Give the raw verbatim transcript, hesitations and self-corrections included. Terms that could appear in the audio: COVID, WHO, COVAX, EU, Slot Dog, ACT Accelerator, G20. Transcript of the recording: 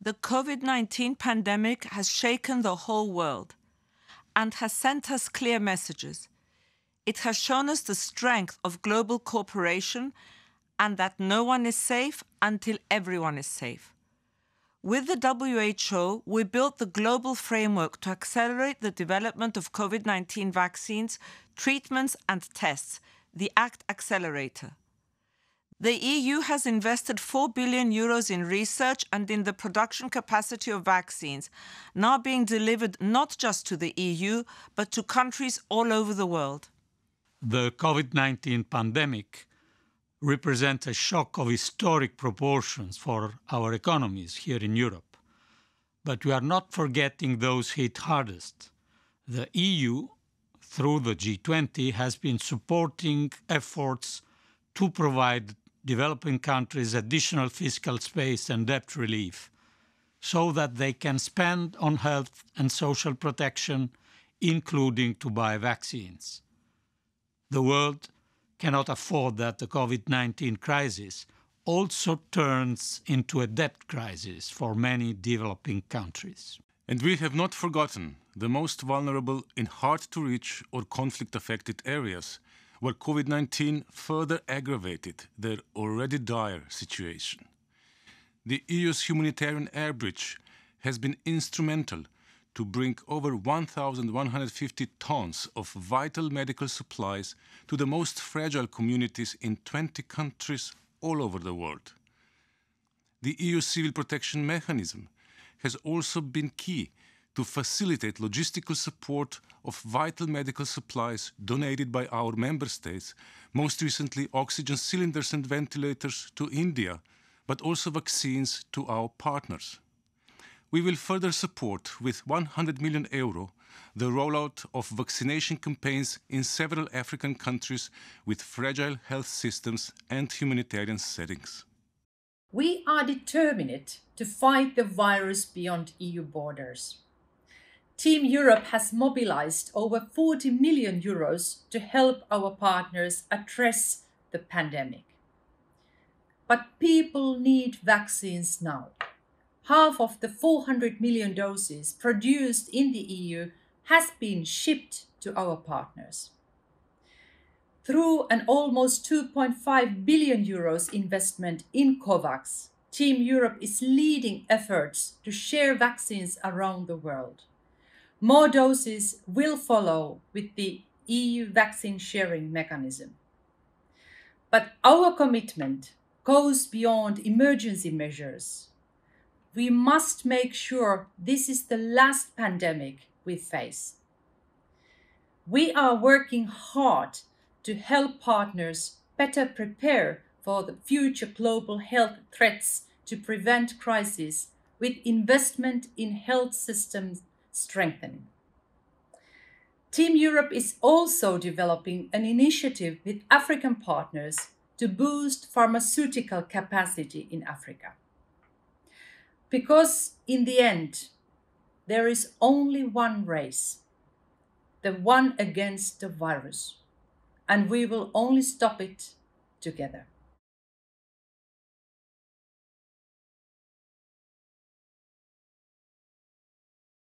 The COVID nineteen pandemic has shaken the whole world and has sent us clear messages. It has shown us the strength of global cooperation and that no one is safe until everyone is safe. With the W H O, we built the global framework to accelerate the development of COVID nineteen vaccines, treatments and tests, the ACT Accelerator. The E U has invested four billion euros in research and in the production capacity of vaccines, now being delivered not just to the E U, but to countries all over the world. The COVID nineteen pandemic represents a shock of historic proportions for our economies here in Europe. But we are not forgetting those hit hardest. The E U, through the G twenty, has been supporting efforts to provide developing countries additional fiscal space and debt relief so that they can spend on health and social protection, including to buy vaccines. The world cannot afford that the COVID nineteen crisis also turns into a debt crisis for many developing countries. And we have not forgotten the most vulnerable in hard-to-reach or conflict-affected areas, where COVID nineteen further aggravated their already dire situation. The E U's humanitarian air bridge has been instrumental to bring over one thousand one hundred fifty tons of vital medical supplies to the most fragile communities in twenty countries all over the world. The E U civil protection mechanism has also been key to facilitate logistical support of vital medical supplies donated by our member states, most recently oxygen cylinders and ventilators to India, but also vaccines to our partners. We will further support with one hundred million euro the rollout of vaccination campaigns in several African countries with fragile health systems and humanitarian settings. We are determined to fight the virus beyond E U borders. Team Europe has mobilized over forty million euros to help our partners address the pandemic. But people need vaccines now. Half of the four hundred million doses produced in the E U has been shipped to our partners. Through an almost two point five billion euros investment in COVAX, Team Europe is leading efforts to share vaccines around the world. More doses will follow with the E U vaccine sharing mechanism. But our commitment goes beyond emergency measures. We must make sure this is the last pandemic we face. We are working hard to help partners better prepare for the future global health threats to prevent crises with investment in health systems strengthening. Team Europe is also developing an initiative with African partners to boost pharmaceutical capacity in Africa. Because in the end, there is only one race, the one against the virus, and we will only stop it together.